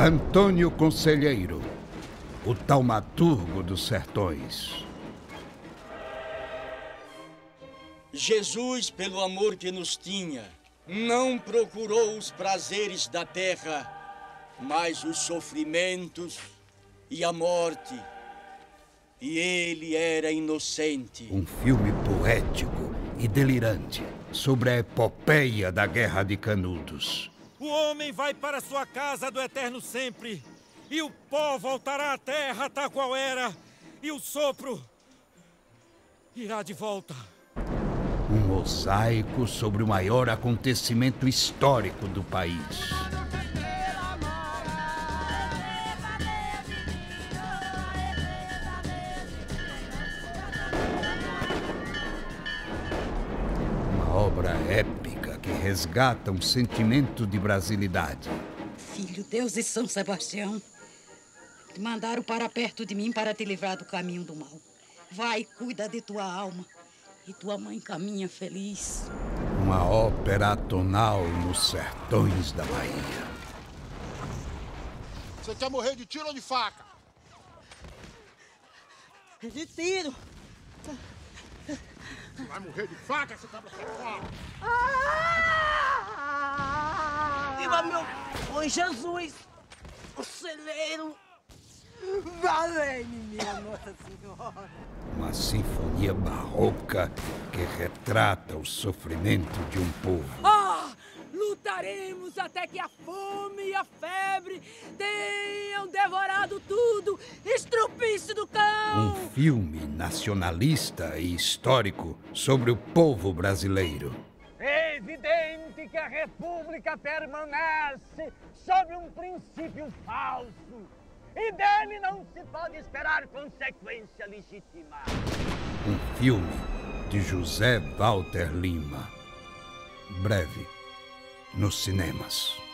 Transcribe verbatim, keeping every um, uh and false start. Antônio Conselheiro, o Taumaturgo dos Sertões. Jesus, pelo amor que nos tinha, não procurou os prazeres da terra, mas os sofrimentos e a morte. E ele era inocente. Um filme poético e delirante sobre a epopeia da Guerra de Canudos. O homem vai para sua casa do eterno sempre, e o pó voltará à terra tal qual era, e o sopro irá de volta. Um mosaico sobre o maior acontecimento histórico do país. Uma obra épica que resgata um sentimento de brasilidade. Filho, Deus e São Sebastião te mandaram para perto de mim para te livrar do caminho do mal. Vai, cuida de tua alma. E tua mãe caminha feliz. Uma ópera tonal nos sertões da Bahia. Você quer morrer de tiro ou de faca? De tiro. Você vai morrer de faca, você tá safado. Ah! Viva meu Oi, Jesus, o celeiro. Valeu-me, minha Nossa Senhora. Uma sinfonia barroca que retrata o sofrimento de um povo. Ah, lutaremos até que a fome e a febre tenham devorado tudo, estrupiço do cão. Um filme nacionalista e histórico sobre o povo brasileiro. É evidente que a República permanece sob um princípio falso. E dele não se pode esperar consequência legítima. Um filme de José Walter Lima. Breve, nos cinemas.